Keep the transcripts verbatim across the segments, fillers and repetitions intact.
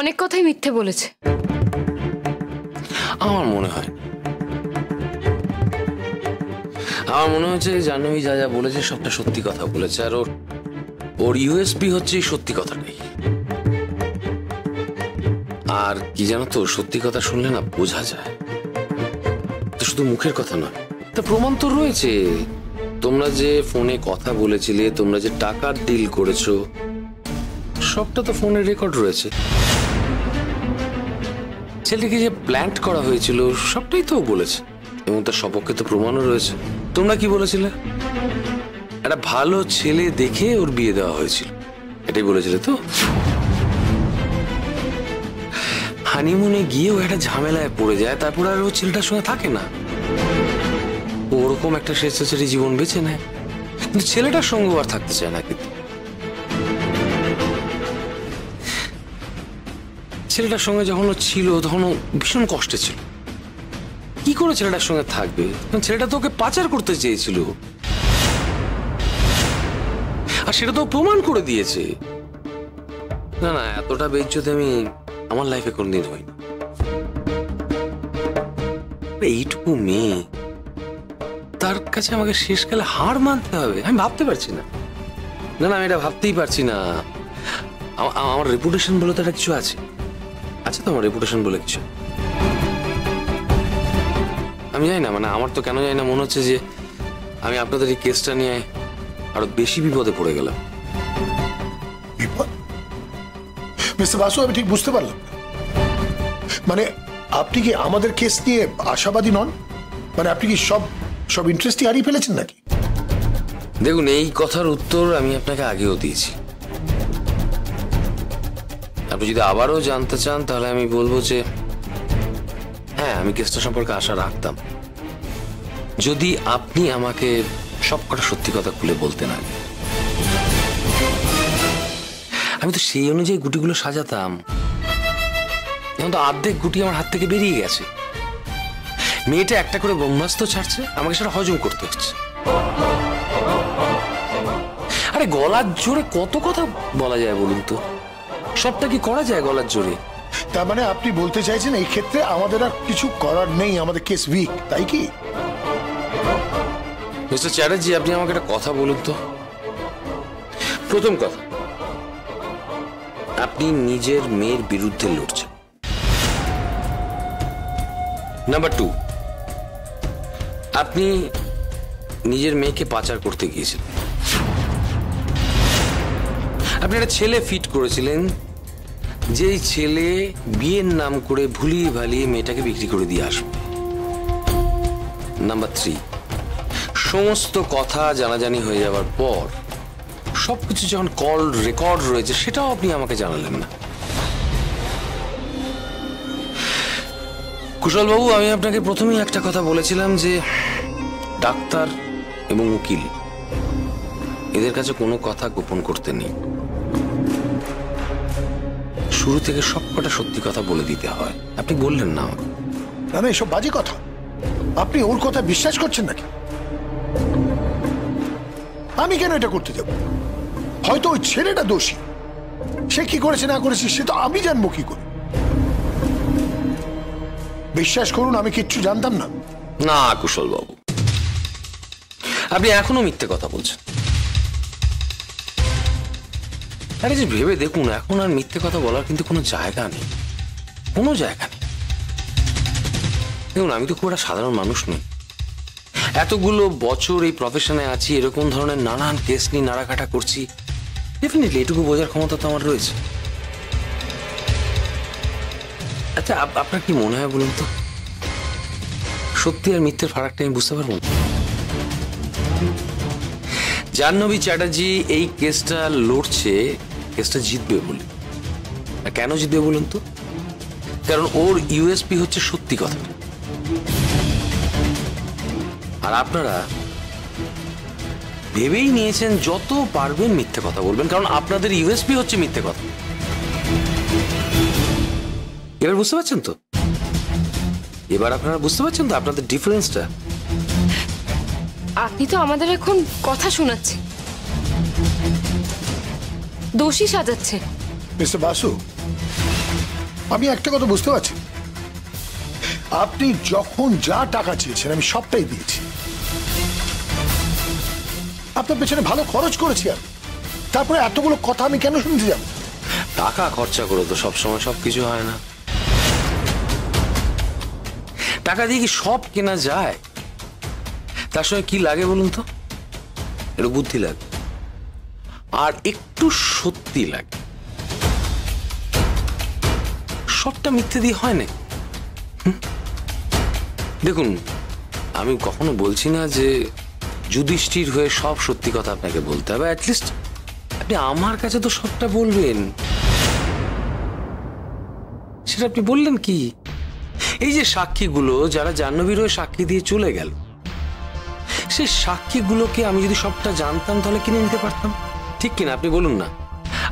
অনেক কথাই মিথ্যে বলেছে আমার মনে হয়। আমার মনে হচ্ছে জাহ্নবী যা যা বলেছে সবটা সত্যি কথা বলেছে, আর ওর ওর ইউএসপি হচ্ছে সত্যি কথাটাই। আর কি জানো তো, সত্যি কথা শুনলে না বোঝা যায়, তো শুধু মুখের কথা নয়, তা প্রমাণ তো রয়েছে। তোমরা যে ফোনে কথা বলেছিলে, তোমরা যে টাকার ডিল করেছো, সবটা তো ফোনে রেকর্ড রয়েছে। ছেলেটিকে যে প্ল্যান্ট করা হয়েছিল সবটাই তো বলেছে, এবং তার সপক্ষে তো প্রমাণও রয়েছে। তোমরা কি বলেছিলে? একটা ভালো ছেলে দেখে ওর বিয়ে দেওয়া হয়েছিল, এটাই বলেছিলে তো। হানিমুনে গিয়ে ও একটা ঝামেলায় পড়ে যায়, তারপর আর ও ছেলেটার সঙ্গে থাকে না, ওরকম একটা স্বেচ্ছাচারী জীবন বেছে নেয়, কিন্তু ছেলেটার সঙ্গে আর থাকতে চায় না। কিন্তু ছেলেটার সঙ্গে যখন ও ছিল তখন ও ভীষণ কষ্টে ছিল, কি করে ছেলেটার সঙ্গে থাকবে, কারণ ছেলেটা তো ওকে পাচার করতে চেয়েছিল, আর সেটা তো প্রমাণ করে দিয়েছে। না না, এতটা বেজ্জত আমি আমার লাইফে কোনদিন হয়নি। এইটুকু মেয়ে, তার কাছে আমাকে শেষকালে হার মানতে হবে, আমি ভাবতে পারছি না। না না, আমি এটা ভাবতেই পারছি না। আমার রেপুটেশন বলে তো একটা কিছু আছে, আচ্ছা তোমার রেপুটেশন বলে কিছু, আমি জানি না, মানে আমার তো কেন জানি না মনে হচ্ছে যে আমি আপনাদের এই কেসটা নিয়ে আরো বেশি বিপদে পড়ে গেলাম। বিপদ মিস্টার বাসু, আমি ঠিক বুঝতে পারলাম না। মানে আপনি কি আমাদের কেস নিয়ে আশাবাদী নন? মানে আপনি কি সব সব ইন্টারেস্টই হারিয়ে ফেলেছেন নাকি? দেখুন, এই কথার উত্তর আমি আপনাকে আগেও দিয়েছি। আপনি যদি আবারও জানতে চান তাহলে আমি বলবো যে হ্যাঁ, আমি কেসটা সম্পর্কে আশা রাখতাম, যদি আপনি আমাকে সবকটা সত্যি কথা খুলে বলতেন। আগে আমি তো সেই অনুযায়ী গুটিগুলো সাজাতাম, এখন তো অর্ধেক গুটি আমার হাত থেকে বেরিয়ে গেছে। মেয়েটা একটা করে ব্রহ্মাস্ত্র ছাড়ছে, আমাকে সেটা হজম করতে হচ্ছে। আরে গলার জোরে কত কথা বলা যায় বলুন তো, সবটা কি করা যায় গলার জোরে? তার মানে আপনি বলতে চাইছেন এই ক্ষেত্রে আমাদের আর কিছু করার নেই, আমাদের কেস উইক, তাই কি? মিস্টার চ্যাটার্জি, আপনি আমাকে একটা কথা বলুন তো। প্রথম কথা, আপনি নিজের মেয়ের বিরুদ্ধে লড়ছেন। নাম্বার টু, আপনি নিজের মেয়েকে পাচার করতে গিয়েছিলেন, আপনি একটা ছেলে ফিট করেছিলেন, যেই ছেলে বিয়ের নাম করে ভুলিয়ে ভালিয়ে মেয়েটাকে বিক্রি করে দিয়ে আসবে। নাম্বার থ্রি, সমস্ত কথা জানাজানি হয়ে যাওয়ার পর সবকিছু যখন কল রেকর্ড রয়েছে সেটাও আপনি আমাকে জানালেন না। কুশলবাবু, আমি আপনাকে প্রথমেই একটা কথা বলেছিলাম যে ডাক্তার এবং উকিল, এদের কাছে কোনো কথা গোপন করতে নেই, শুরু থেকে সবকটা সত্যি কথা বলে দিতে হয়। আপনি বললেন না আমাকে। না না, এসব বাজে কথা, আপনি ওর কথা বিশ্বাস করছেন নাকি? আমি কেন এটা করতে যাব? হয়তো ওই ছেলেটা দোষী, সে কি করেছে না করেছে সে তো আমি জানবো কি করে। বিশ্বাস করুন, আমি কিচ্ছু জানতাম না। না কুশল বাবু, আপনি এখনো মিথ্যে কথা বলছেন। আরে যে ভেবে দেখুন, এখন আর মিথ্যে কথা বলার কিন্তু কোনো জায়গা নেই, কোনো জায়গা নেই। দেখুন, আমি তো খুব একটা সাধারণ মানুষ নই, এতগুলো বছর এই প্রফেশনে আছি, এরকম ধরনের নানান কেস নিয়ে নাড়াকাটা করছি, ডেফিনেটলি এটুকু বোঝার ক্ষমতা তো আমার রয়েছে। আচ্ছা, আপনার কি মনে হয় বলুন তো, সত্যি আর মিথ্যের ফারাকটা আমি বুঝতে পারবো? জাহ্নবী চ্যাটার্জি এই কেসটা লড়ছে, কেসটা জিতবে বলে। আর কেন জিতবে বলুন তো? কারণ ওর ইউএসপি হচ্ছে সত্যি কথা, আর আপনারা ভেবেই নিয়েছেন যত পারবেন মিথ্যে কথা বলবেন, কারণ আপনাদের ইউএসপি হচ্ছে মিথ্যে কথা। এবার বুঝতে পারছেন তো? এবার আপনারা বুঝতে পারছেন তো আপনাদের ডিফারেন্সটা? আপনি তো আমাদের এখন কথা শোনাচ্ছে, দোষী সাজাচ্ছে। মিস্টার বাসু, আমি একটা কথা বুঝতে পারছি, আপনি যখন যা টাকা চেয়েছেন আমি সবটাই দিয়েছি, আপনার পেছনে ভালো খরচ করেছি আমি, তারপরে এতগুলো কথা আমি কেন শুনতে যাব? টাকা খরচা করে তো সবসময় সবকিছু হয় না, টাকা দিয়ে কি সব কেনা যায়? তার সঙ্গে কি লাগে বলুন তো? একটু বুদ্ধি লাগে আর একটু সত্যি লাগে, সবটা মিথ্যে দিয়ে হয় না। দেখুন, আমি কখনো বলছি না যে যুধিষ্ঠির হয়ে সব সত্যি কথা আপনাকে বলতে হবে, অ্যাটলিস্ট আপনি আমার কাছে তো সবটা বলবেন। সেটা আপনি বললেন কি? এই যে সাক্ষীগুলো যারা জাহ্নবীর হয়ে সাক্ষী দিয়ে চলে গেল, সেই সাক্ষীগুলোকে আমি যদি সবটা জানতাম তাহলে কিনে নিতে পারতাম, ঠিক কিনা? আপনি বলুন না,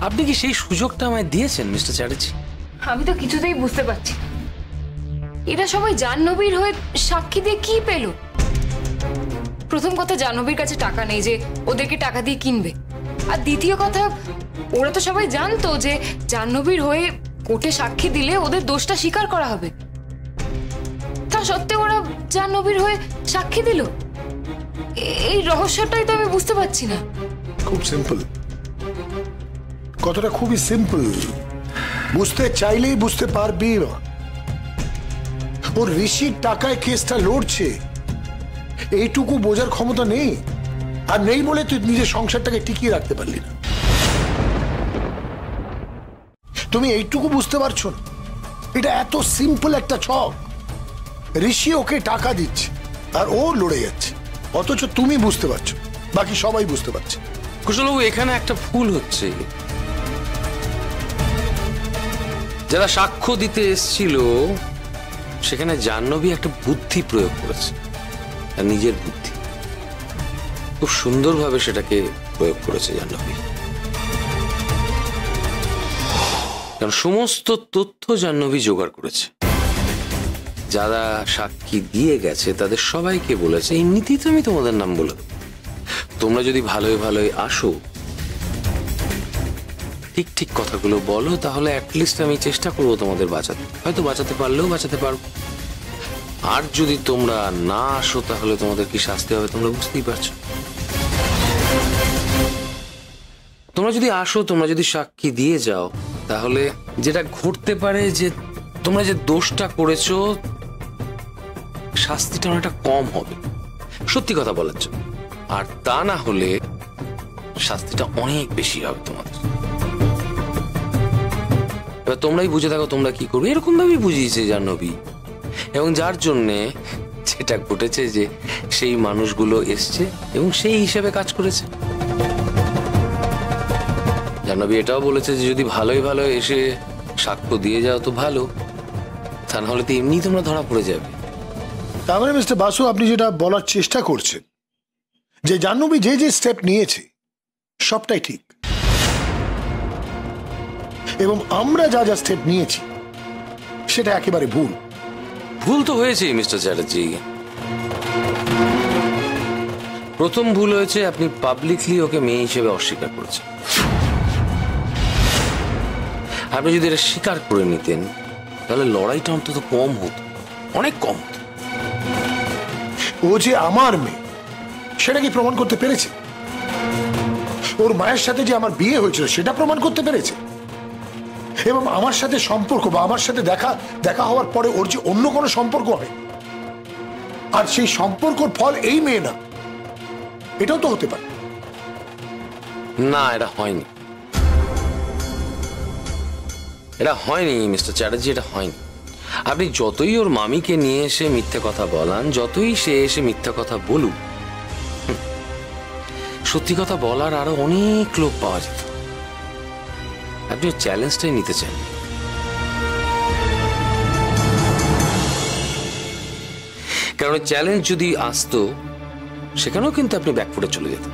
আপনি কি সেই সুযোগটা আমায় দিয়েছেন মিস্টার চ্যাটার্জি? আমি তো কিছুতেই বুঝতে পারছি এরা সবাই জাহ্নবীর হয়ে সাক্ষী দিয়ে কি পেল। প্রথম কথা, জাহ্নবীর কাছে টাকা নেই যে ওদেরকে টাকা দিয়ে কিনবে, আর দ্বিতীয় কথা, ওরা তো সবাই জানতো যে জাহ্নবীর হয়ে কোর্টে সাক্ষী দিলে ওদের দোষটা স্বীকার করা হবে, তা সত্ত্বেও ওরা জাহ্নবীর হয়ে সাক্ষী দিল। এই রহস্যটাই তো আমি বুঝতে পারছি না। খুব সিম্পল কথাটা, খুবই সিম্পল, বুঝতে চাইলেই বুঝতে পারবি। ওর ঋষির টাকায় কেসটা লড়ছে এইটুকু বোঝার ক্ষমতা নেই, আর নেই বলে তুই নিজের সংসারটাকে টিকিয়ে রাখতে পারলি না। তুমি এইটুকু বুঝতে পারছো না, এটা এত সিম্পল একটা ছক। ঋষি ওকে টাকা দিচ্ছে আর ও লড়ে যাচ্ছে, অথচ তুমি বুঝতে পারছো, বাকি সবাই বুঝতে পারছে। কুশলবাবু, এখানে একটা ভুল হচ্ছে। যারা সাক্ষ্য দিতে এসেছিল সেখানে জাহ্নবী একটা বুদ্ধি প্রয়োগ করেছে, তার নিজের বুদ্ধি, খুব সুন্দরভাবে সেটাকে প্রয়োগ করেছে জাহ্নবী। কারণ সমস্ত তথ্য জাহ্নবী জোগাড় করেছে, যারা সাক্ষী দিয়ে গেছে তাদের সবাইকে বলেছে এমনিতেই তো আমি তোমাদের নাম বলে দেবো, তোমরা যদি ভালোই ভালোই আসো, ঠিক ঠিক কথাগুলো বলো, তাহলে অ্যাটলিস্ট আমি চেষ্টা করবো তোমাদের বাঁচাতে, হয়তো বাঁচাতে পারলেও বাঁচাতে পারবো। আর যদি তোমরা না আসো তাহলে তোমাদের কি শাস্তি হবে তোমরা বুঝতেই পারছো। তোমরা যদি আসো, তোমরা যদি সাক্ষী দিয়ে যাও, তাহলে যেটা ঘটতে পারে যে তোমরা যে দোষটা করেছো শাস্তিটা অনেকটা কম হবে সত্যি কথা বলার জন্য, আর তা না হলে শাস্তিটা অনেক বেশি হবে তোমাদের। এবার তোমরাই বুঝে থাকো তোমরা কি করবে, এরকম ভাবেই বুঝিয়েছে জাহ্নবী। এবং যার জন্যে যেটা ঘটেছে যে সেই মানুষগুলো এসছে এবং সেই হিসেবে কাজ করেছে। জাহ্নবী এটাও বলেছে যে যদি ভালোই ভালো এসে সাক্ষ্য দিয়ে যাও তো ভালো, তা নাহলে তো এমনি তোমরা ধরা পড়ে যাবে। তারপরে মিস্টার বাসু, আপনি যেটা বলার চেষ্টা করছেন যে জাহ্নবী যে যে স্টেপ নিয়েছে সবটাই ঠিক, এবং আমরা যা যা স্টেপ নিয়েছি সেটা একেবারে ভুল। ভুল তো হয়েছে মিস্টার চ্যাটার্জি। প্রথম ভুল হয়েছে আপনি পাবলিকলি ওকে মেয়ে হিসেবে অস্বীকার করেছেন। আপনি যদি এটা স্বীকার করে নিতেন তাহলে লড়াইটা অন্তত কম হতো, অনেক কম হতো। ও যে আমার মেয়ে সেটা কি প্রমাণ করতে পেরেছে? ওর মায়ের সাথে যে আমার বিয়ে হয়েছিল সেটা প্রমাণ করতে পেরেছে, এবং আমার সাথে সম্পর্ক বা আমার সাথে দেখা দেখা হওয়ার পরে ওর যে অন্য কোনো সম্পর্ক হয়, আর সেই সম্পর্কর ফল এই মেয়ে না, এটাও তো হতে পারে না। এটা হয়নি, এটা হয়নি মিস্টার চ্যাটার্জি, এটা হয়নি। আপনি যতই ওর মামিকে নিয়ে এসে মিথ্যে কথা বলান, যতই সে এসে মিথ্যে কথা বলুক, সত্যি কথা বলার আরো অনেক লোক পাওয়া যেত। আপনি ওই চ্যালেঞ্জটাই নিতে চান। কারণ ওই চ্যালেঞ্জ যদি আসতো সেখানেও কিন্তু আপনি ব্যাকফুটে চলে যেতেন।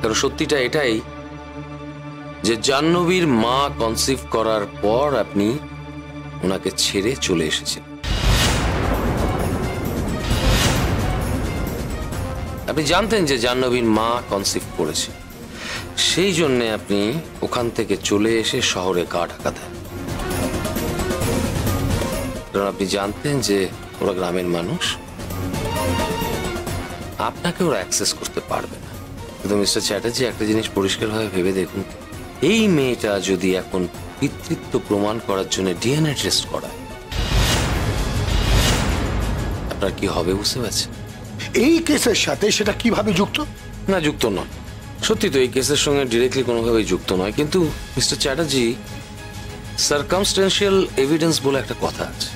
কারণ সত্যিটা এটাই যে জাহ্নবীর মা কনসিভ করার পর আপনি ওনাকে ছেড়ে চলে এসেছেন। আপনি জানতেন যে জাহ্নবীর মা কনসিভ করেছে, সেই জন্যে আপনি ওখান থেকে চলে এসে শহরে গা ঢাকা দেন। কারণ আপনি জানতেন যে ওরা গ্রামের মানুষ, আপনাকে ওরা অ্যাক্সেস করতে পারবে না। কিন্তু মিস্টার চ্যাটার্জি একটা জিনিস পরিষ্কারভাবে ভেবে দেখুন, এই মেয়েটা যদি এখন পিতৃত্ব প্রমাণ করার জন্য ডিএনএ টেস্ট করায় আপনার কি হবে বুঝতে পারছেন? এই কেসের সাথে সেটা কিভাবে যুক্ত? না, যুক্ত নয়, সত্যি তো এই কেসের সঙ্গে ডিরেক্টলি কোনোভাবেই যুক্ত নয়। কিন্তু মিস্টার চ্যাটার্জি, সার্কামস্টেন্সিয়াল এভিডেন্স বলে একটা কথা আছে,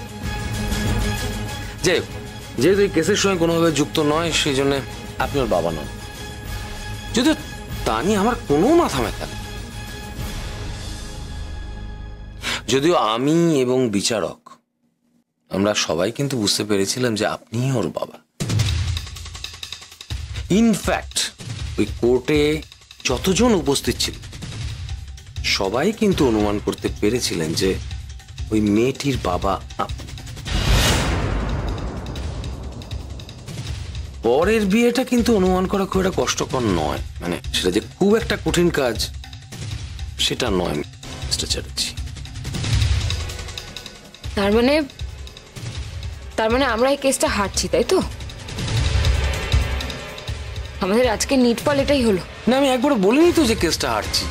যাই হোক যেহেতু এই কেসের সঙ্গে কোনোভাবে যুক্ত নয় সেই জন্য আপনার বাবা নয়, যদিও তা নিয়ে আমার কোনো মাথা ব্যথা নেই। যদিও আমি এবং বিচারক আমরা সবাই কিন্তু বুঝতে পেরেছিলাম যে আপনিই ওর বাবা। ইনফ্যাক্ট ওই কোর্টে যতজন উপস্থিত ছিল সবাই কিন্তু অনুমান করতে পেরেছিলেন যে ওই মেয়েটির বাবা আপনি। পরের বিয়েটা কিন্তু অনুমান করা খুব একটা কষ্টকর নয়, মানে সেটা যে খুব একটা কঠিন কাজ সেটা নয় মিস্টার চ্যাটার্জি। তার মানে তার মানে আমরা এই কেসটা হারছি, তাই তো? আমাদের আজকে নিটফল এটাই হলো। না, আমি একবার বলিনি তো যে কেসটা হারছি,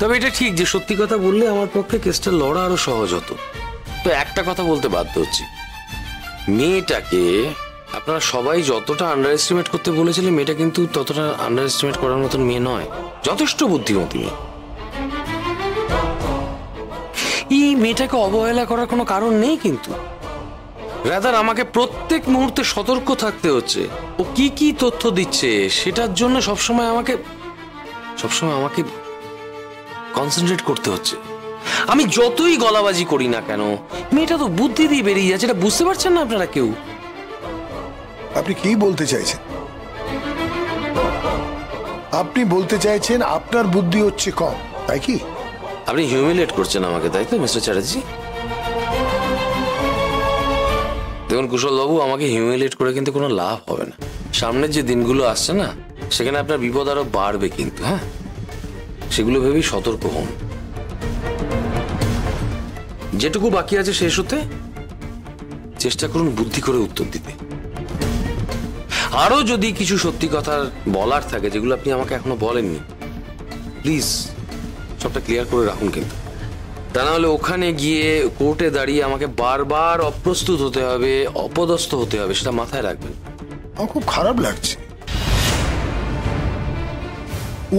তবে এটা ঠিক যে সত্যি কথা বললে আমার পক্ষে কেসটা লড়া আরো সহজ হতো। তো একটা কথা বলতে বাধ্য হচ্ছি, মেয়েটাকে আপনারা সবাই যতটা আন্ডার এস্টিমেট করতে বলেছিলেন মেয়েটা কিন্তু ততটা আন্ডার এস্টিমেট করার মতন মেয়ে নয়, যথেষ্ট বুদ্ধিমতী মেয়ে। এই মেয়েটাকে অবহেলা করার কোনো কারণ নেই, কিন্তু রাদার আমাকে প্রত্যেক মুহূর্তে সতর্ক থাকতে হচ্ছে ও কি কি তথ্য দিচ্ছে, সেটার জন্য সবসময় আমাকে সবসময় আমাকে কনসেন্ট্রেট করতে হচ্ছে। আমি যতই গলাবাজি করি না কেন মেয়েটা তো বুদ্ধি দিয়ে বেরিয়ে যাচ্ছে, এটা বুঝতে পারছেন না আপনারা কেউ? আপনি কি বলতে চাইছেন? আপনি বলতে চাইছেন আপনার বুদ্ধি হচ্ছে কম, তাই কি? আপনি হিউমিলেট করছেন আমাকে, তাই তো মিস্টার চ্যাটার্জি? দেখুন কুশলবাবু, আমাকে হিউমিলেট করে কিন্তু কোনো লাভ হবে না। সামনের যে দিনগুলো আসছে না সেখানে আপনার বিপদ আরো বাড়বে কিন্তু, হ্যাঁ সেগুলো ভেবেই সতর্ক হন। যেটুকু বাকি আছে শেষ হতে চেষ্টা করুন বুদ্ধি করে উত্তর দিতে। আরো যদি কিছু সত্যি কথা বলার থাকে যেগুলো আপনি আমাকে এখনো বলেননি, প্লিজ সবটা ক্লিয়ার করে রাখুন কিন্তু, তা নাহলে ওখানে গিয়ে কোর্টে দাঁড়িয়ে আমাকে বারবার অপ্রস্তুত হতে হবে, অপদস্থ হতে হবে, সেটা মাথায় রাখবেন। আমার খুব খারাপ লাগছে,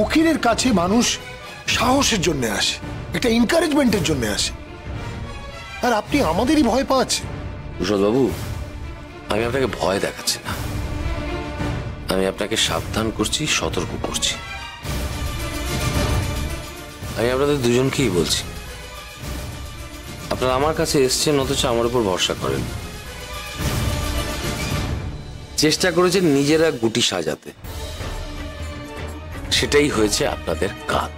উকিলের কাছে মানুষ সাহসের জন্য আসে, এটা এনকারেজমেন্টের জন্য আসে, আর আপনি আমাদেরই ভয় পাচ্ছেন। কুশলবাবু, আমি আপনাকে ভয় দেখাচ্ছি না, আমি আপনাকে সাবধান করছি, সতর্ক করছি। আমি আপনাদের দুজনকেই বলছি, আপনারা আমার কাছে এসছেন অথচ আমার উপর ভরসা করেন, চেষ্টা করেছেন নিজেরা গুটি সাজাতে, সেটাই হয়েছে আপনাদের কাজ।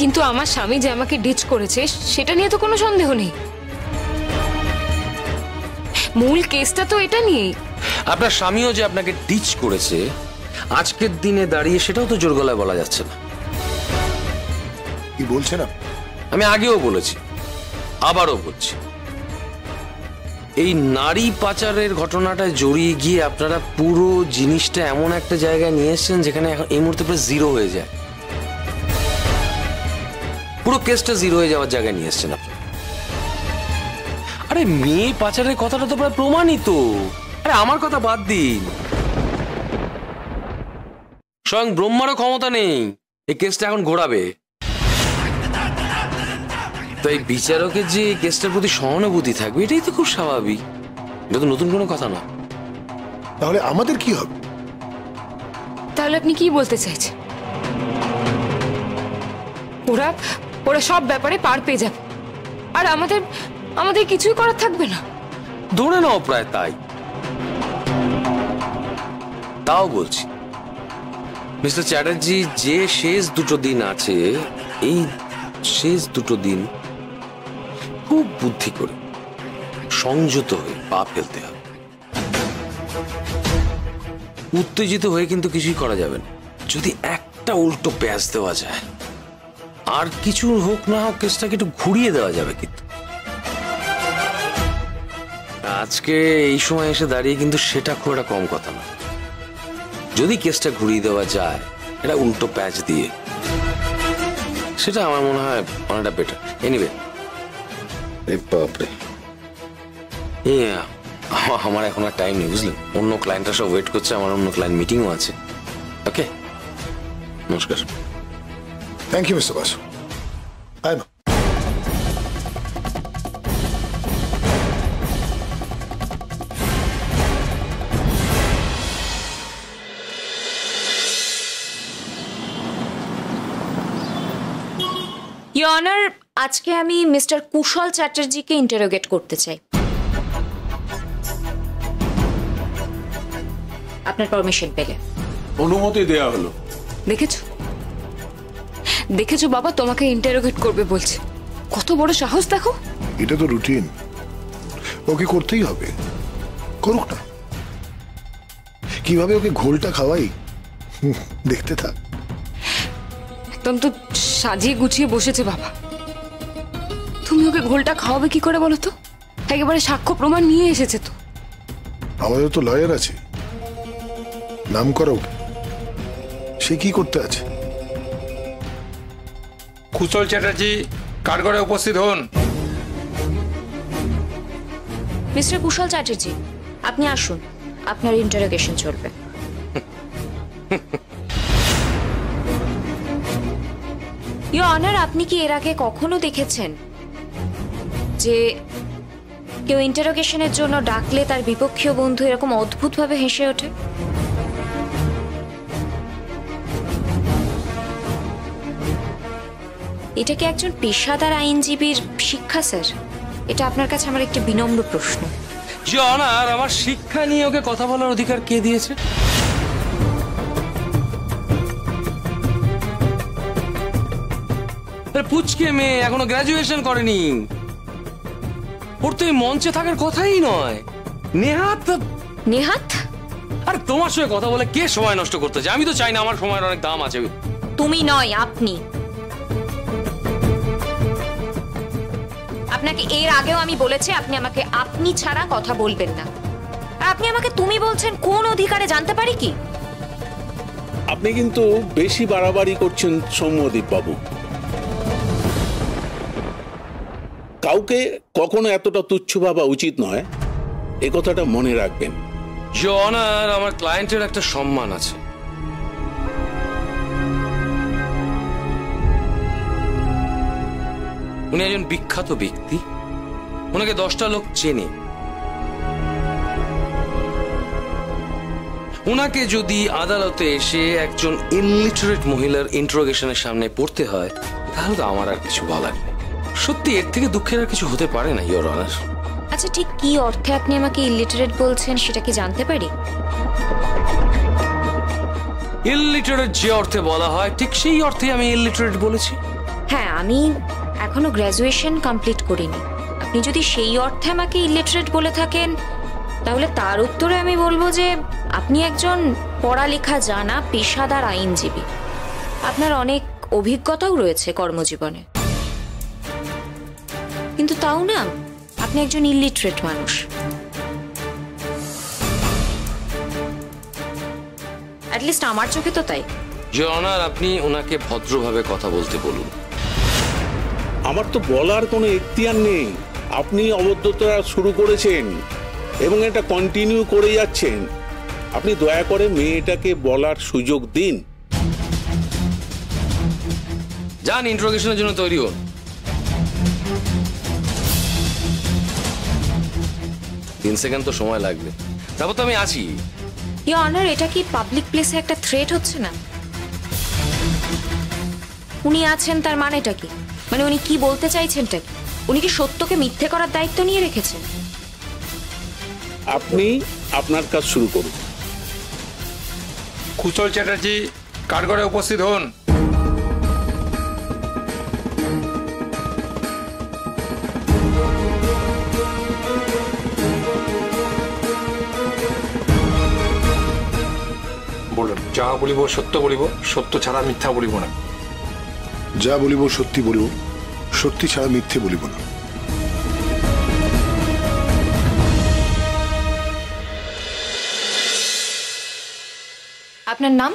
কিন্তু আমার স্বামী যে আমাকে ডিচ করেছে সেটা নিয়ে তো কোনো সন্দেহ নেই, মূল কেসটা তো এটা নিয়েই। আপনার স্বামীও যে আপনাকে ডিচ করেছে আজকের দিনে দাঁড়িয়ে সেটাও তো জোর গলায় বলা যাচ্ছে না। কি বলছেন? আমি আগেও বলেছি, আবারও বলছি, এই নারী পাচারের ঘটনাটা জড়িয়ে গিয়ে আপনারা পুরো জিনিসটা এমন একটা জায়গায় নিয়ে এসেছেন যেখানে এই মুহূর্তে পুরো জিরো হয়ে যায়, পুরো কেসটা জিরো হয়ে যাওয়ার জায়গায় নিয়ে এসেছেন আপনারা। আরে মেয়ে পাচারের কথাটা তো প্রায় প্রমাণিত, আরে আমার কথা বাদ দিন, স্বয়ং ব্রহ্মারও ক্ষমতা নেই এই কেসটা এখন ঘোরাবে। তাই বিচারকের যে কেসটার প্রতি সহানুভূতি থাকবে এটাই তো খুব স্বাভাবিক, এটা তো নতুন কোনো কথা না। তাহলে আমাদের কি হবে? তাহলে আপনি কি বলতে চাইছেন? ওরা ওরা সব ব্যাপারে পার পেয়ে যাবে আর আমাদের আমাদের কিছুই করার থাকবে না? ধরে নাও প্রায় তাই। তাও বলছি মিস্টার চ্যাটার্জি, যে শেষ দুটো দিন আছে, এই শেষ দুটো দিন খুব বুদ্ধি করে সংযত হয়ে পা ফেলতে হবে, উত্তেজিত হয়ে কিন্তু কিছুই করা যাবে না। যদি একটা উল্টো প্যাঁচ দেওয়া যায় আর কিছু হোক না হোক কেসটাকে একটু ঘুরিয়ে দেওয়া যাবে কিন্তু। আজকে এই সময় এসে দাঁড়িয়ে কিন্তু সেটা খুব একটা কম কথা না, যদি কেসটা ঘুরিয়ে দেওয়া যায় এটা উল্টো প্যাচ দিয়ে, সেটা আমার মনে হয় অনেকটা বেটার। এনিওয়ে আমার এখন আর টাইম নেই বুঝলেন, অন্য ক্লায়েন্টরা সব ওয়েট করছে, আমার অন্য ক্লায়েন্ট মিটিংও আছে। ওকে নমস্কার। Thank you mister Basu. Your honour, আজকে আমি মিস্টার কুশল চ্যাটার্জিকে ইন্টারোগেট করতে চাই, আপনার পারমিশন পেলে। অনুমতি দেয়া হলো। দেখেছো দেখেছো বাবা, তোমাকে ইন্টারোগেট করবে বলছে, কত বড় সাহস দেখো। এটা তো রুটিন, ওকে করতেই হবে, করুক না। কিভাবে ওকে ঘোলটা খাওয়াই দেখতে থাক। একদম তো সাজিয়ে গুছিয়ে বসেছে বাবা, তুমি ওকে ঘোলটা খাওয়াবে কি করে বলো তো? একেবারে সাক্ষ্য প্রমাণ নিয়ে এসেছে তো। আমাদের তো লয়ার আছে, নাম করো, সে কি করতে আছে? কুশল চ্যাটার্জি কাঠগড়ায় উপস্থিত হন। মিস্টার কুশল চ্যাটার্জি আপনি আসুন, আপনার ইন্টারোগেশন চলবে। ইওর অনার, আপনি কি এর আগে কখনো দেখেছেন যে কেউ ইন্টারোগেশনের জন্য ডাকলে তার বিপক্ষীয় বন্ধু এরকম অদ্ভুতভাবে হেসে ওঠে? এটা কি একজন পেশাদার আইনজীবীর শিক্ষা স্যার? এটা আপনার কাছে আমার একটি বিনম্র প্রশ্ন। ইওর অনার, আমার শিক্ষা নিয়ে ওকে কথা বলার অধিকার কে দিয়েছে? পুচকে মেয়ে, এখনো গ্রাজুয়েশন করেনি, ওর তো এই মঞ্চে থাকার কথাই নয়। নেহাত নেহাত আর তোমার সঙ্গে কথা বলে কে সময় নষ্ট করতে চায়? আমি তো চাই না, আমার সময়ের অনেক দাম আছে। তুমি নয়, আপনি। আপনাকে এর আগেও আমি বলেছি আপনি আমাকে আপনি ছাড়া কথা বলবেন না, আর আপনি আমাকে তুমি বলছেন কোন অধিকারে জানতে পারি কি? আপনি কিন্তু বেশি বাড়াবাড়ি করছেন সৌম্যদীপ বাবু, কাউকে কখনো এতটা তুচ্ছ ভাবা উচিত নয়, এ কথাটা মনে রাখবেন। ইওর অনার, আমার ক্লায়েন্টের একটা সম্মান আছে। উনি একজন বিখ্যাত ব্যক্তি, ওনাকে দশটা লোক চেনে। ওনাকে যদি আদালতে এসে একজন ইলিটারেট মহিলার ইন্টারোগেশনের সামনে পড়তে হয়, তাহলে তো আমার আর কিছু বলার নেই। সত্যি এর থেকে দুঃখের আর কিছু হতে পারে না ইওর অনার। আচ্ছা ঠিক কি অর্থে আপনি আমাকে ইলিটারেট বলছেন সেটা কি জানতে পারি? ইলিটারেট যে অর্থে বলা হয় ঠিক সেই অর্থে আমি ইলিটারেট বলেছি। হ্যাঁ, আমি এখনো গ্র্যাজুয়েশন কমপ্লিট করিনি। আপনি যদি সেই অর্থে আমাকে ইলিটারেট বলে থাকেন, তাহলে তার উত্তরে আমি বলবো যে আপনি একজন পড়ালেখা জানা পেশাদার আইনজীবী, আপনার অনেক অভিজ্ঞতাও রয়েছে কর্মজীবনে, কিন্তু তাও না আপনি একজন ইলিটারেট মানুষ। অ্যাট লিস্ট আমার চোখে তো তাই। ইওর অনার, আপনি ওনাকে ভদ্রভাবে কথা বলতে বলুন। আমার তো বলার কোনো এখতিয়ার নেই। আপনি অভদ্রতা শুরু করেছেন এবং এটা কন্টিনিউ করে যাচ্ছেন। আপনি দয়া করে মেয়েটাকে বলার সুযোগ দিন। যান, ইন্টারোগেশনের জন্য তৈরি হন। তিন সেকেন্ড তো সময় লাগবে, তারপর তো আমি আছি। ইওর অনার, এটা কি পাবলিক প্লেসে একটা থ্রেট হচ্ছে না? উনি আছেন তার মানেটা কি? মানে উনি কি বলতে চাইছেন? উনি কি সত্যকে মিথ্যে করার দায়িত্ব নিয়ে রেখেছেন? আপনি আপনার কাজ শুরু করুন। কুশল চ্যাটার্জি কাঠগড়ে উপস্থিত হন। বলুন, যা বলিব সত্য বলিব, সত্য ছাড়া মিথ্যা বলিব না। जा बोलिबो सत्यि बोलिबो सत्यि छाड़ा मिथ्ये बोलिबो ना। आपनार नाम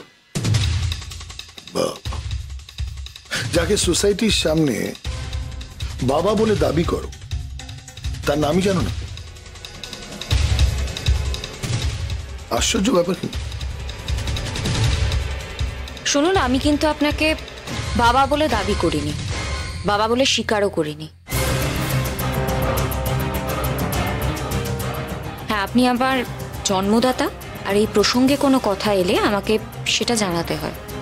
जाके सोसाइटीर सामने बाबा बोले दाबी करो तार नाम ही जानो ना। आश्चर्य ব্যাপার কি? শুনুন আমি কিন্তু আপনাকে বাবা বলে দাবি করিনি, বাবা বলে স্বীকারও করিনি। হ্যাঁ আপনি আমার জন্মদাতা, আর এই প্রসঙ্গে কোনো কথা এলে আমাকে সেটা জানাতে হয়।